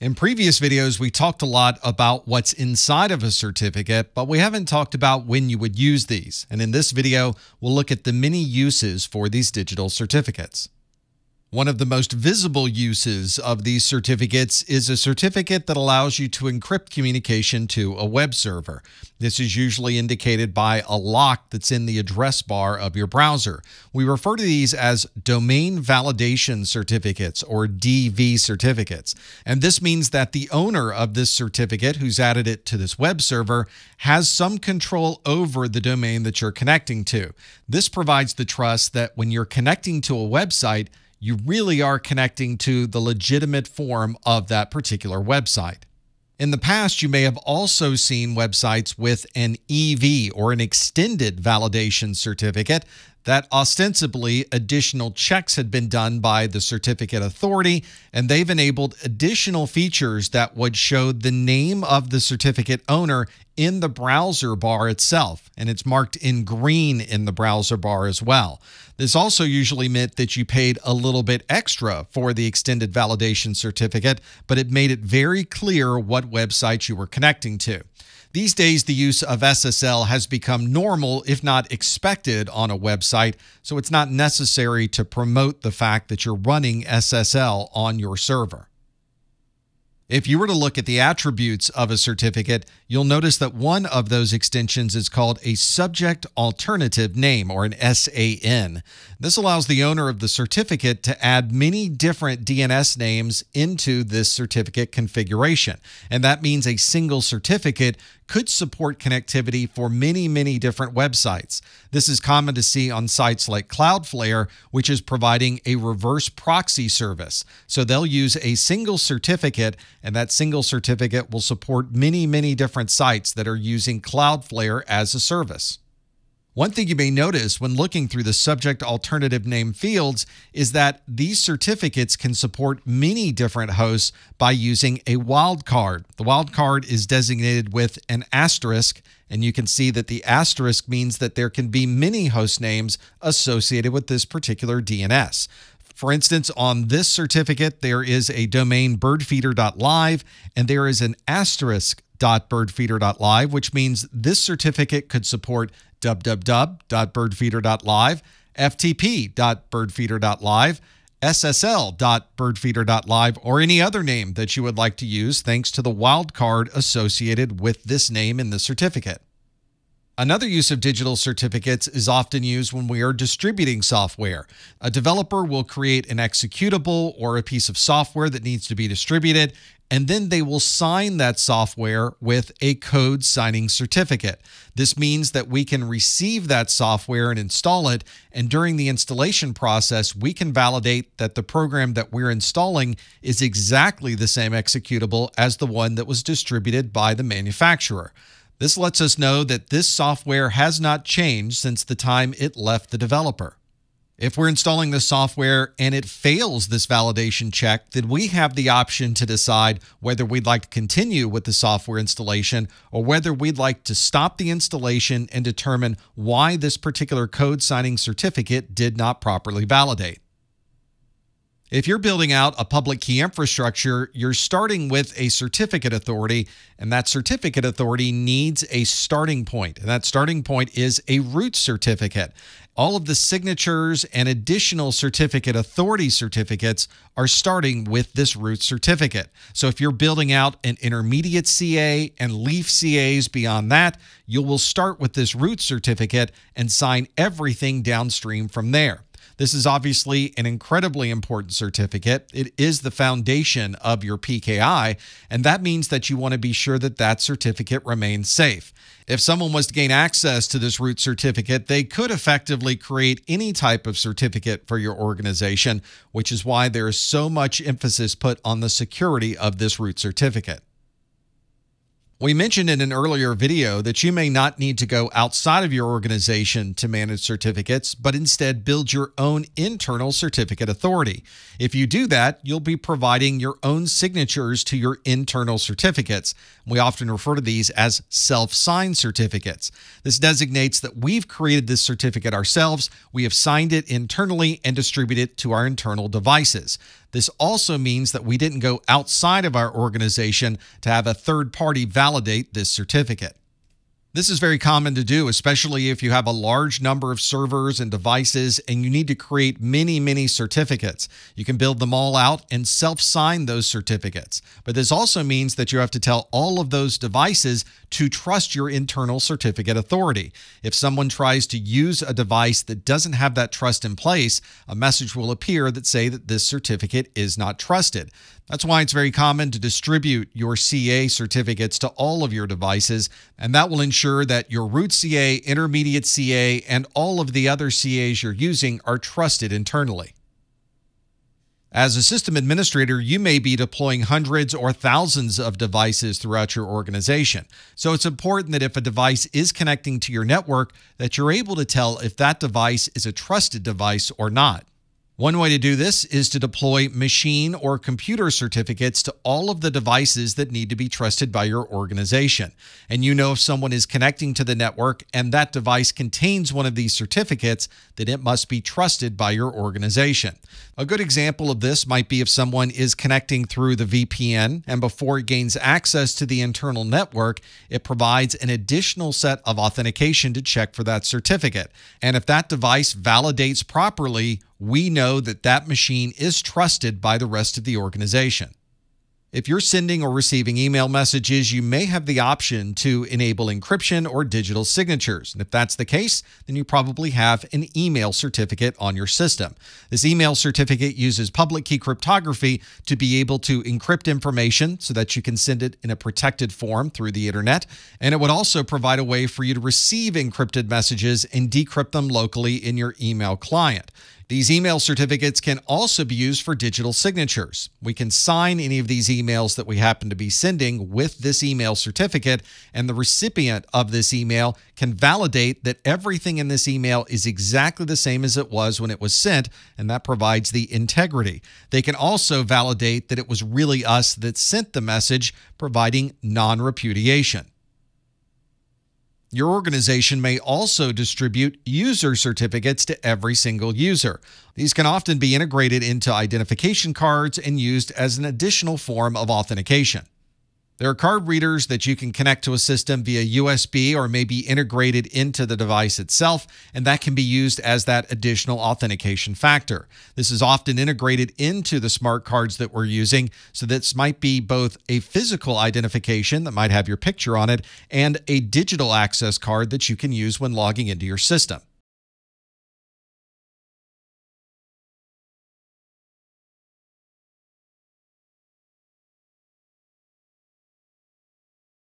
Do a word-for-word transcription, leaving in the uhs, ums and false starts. In previous videos, we talked a lot about what's inside of a certificate, but we haven't talked about when you would use these. And in this video, we'll look at the many uses for these digital certificates. One of the most visible uses of these certificates is a certificate that allows you to encrypt communication to a web server. This is usually indicated by a lock that's in the address bar of your browser. We refer to these as domain validation certificates, or D V certificates. And this means that the owner of this certificate, who's added it to this web server, has some control over the domain that you're connecting to. This provides the trust that when you're connecting to a website, you really are connecting to the legitimate form of that particular website. In the past, you may have also seen websites with an E V, or an extended validation certificate, that ostensibly additional checks had been done by the certificate authority, and they've enabled additional features that would show the name of the certificate owner in the browser bar itself, and it's marked in green in the browser bar as well. This also usually meant that you paid a little bit extra for the extended validation certificate, but it made it very clear what websites you were connecting to. These days, the use of S S L has become normal, if not expected, on a website, so it's not necessary to promote the fact that you're running S S L on your server. If you were to look at the attributes of a certificate, you'll notice that one of those extensions is called a subject alternative name, or an S A N. This allows the owner of the certificate to add many different D N S names into this certificate configuration. And that means a single certificate could support connectivity for many, many different websites. This is common to see on sites like Cloudflare, which is providing a reverse proxy service. So they'll use a single certificate, and that single certificate will support many, many different sites that are using Cloudflare as a service. One thing you may notice when looking through the subject alternative name fields is that these certificates can support many different hosts by using a wildcard. The wildcard is designated with an asterisk, and you can see that the asterisk means that there can be many host names associated with this particular D N S. For instance, on this certificate, there is a domain birdfeeder dot live, and there is an asterisk dot birdfeeder dot live, which means this certificate could support w w w dot birdfeeder dot live, f t p dot birdfeeder dot live, s s l dot birdfeeder dot live, or any other name that you would like to use thanks to the wildcard associated with this name in the certificate. Another use of digital certificates is often used when we are distributing software. A developer will create an executable or a piece of software that needs to be distributed, and then they will sign that software with a code signing certificate. This means that we can receive that software and install it, and during the installation process, we can validate that the program that we're installing is exactly the same executable as the one that was distributed by the manufacturer. This lets us know that this software has not changed since the time it left the developer. If we're installing the software and it fails this validation check, then we have the option to decide whether we'd like to continue with the software installation or whether we'd like to stop the installation and determine why this particular code signing certificate did not properly validate. If you're building out a public key infrastructure, you're starting with a certificate authority, and that certificate authority needs a starting point, and that starting point is a root certificate. All of the signatures and additional certificate authority certificates are starting with this root certificate. So if you're building out an intermediate C A and leaf C As beyond that, you will start with this root certificate and sign everything downstream from there. This is obviously an incredibly important certificate. It is the foundation of your P K I, and that means that you want to be sure that that certificate remains safe. If someone was to gain access to this root certificate, they could effectively create any type of certificate for your organization, which is why there is so much emphasis put on the security of this root certificate. We mentioned in an earlier video that you may not need to go outside of your organization to manage certificates, but instead build your own internal certificate authority. If you do that, you'll be providing your own signatures to your internal certificates. We often refer to these as self-signed certificates. This designates that we've created this certificate ourselves, we have signed it internally, and distributed it to our internal devices. This also means that we didn't go outside of our organization to have a third party validate this certificate. This is very common to do, especially if you have a large number of servers and devices and you need to create many, many certificates. You can build them all out and self-sign those certificates. But this also means that you have to tell all of those devices to trust your internal certificate authority. If someone tries to use a device that doesn't have that trust in place, a message will appear that say that this certificate is not trusted. That's why it's very common to distribute your C A certificates to all of your devices, and that will ensure that your root C A, intermediate C A, and all of the other C As you're using are trusted internally. As a system administrator, you may be deploying hundreds or thousands of devices throughout your organization. So it's important that if a device is connecting to your network, that you're able to tell if that device is a trusted device or not. One way to do this is to deploy machine or computer certificates to all of the devices that need to be trusted by your organization. And you know if someone is connecting to the network and that device contains one of these certificates, then it must be trusted by your organization. A good example of this might be if someone is connecting through the V P N, and before it gains access to the internal network, it provides an additional set of authentication to check for that certificate. And if that device validates properly, we know that that machine is trusted by the rest of the organization. If you're sending or receiving email messages, you may have the option to enable encryption or digital signatures. And if that's the case, then you probably have an email certificate on your system. This email certificate uses public key cryptography to be able to encrypt information so that you can send it in a protected form through the internet. And it would also provide a way for you to receive encrypted messages and decrypt them locally in your email client. These email certificates can also be used for digital signatures. We can sign any of these emails that we happen to be sending with this email certificate, and the recipient of this email can validate that everything in this email is exactly the same as it was when it was sent, and that provides the integrity. They can also validate that it was really us that sent the message, providing non-repudiation. Your organization may also distribute user certificates to every single user. These can often be integrated into identification cards and used as an additional form of authentication. There are card readers that you can connect to a system via U S B or maybe integrated into the device itself, and that can be used as that additional authentication factor. This is often integrated into the smart cards that we're using, so this might be both a physical identification that might have your picture on it and a digital access card that you can use when logging into your system.